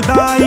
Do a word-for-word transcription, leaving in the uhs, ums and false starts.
दुखदाई।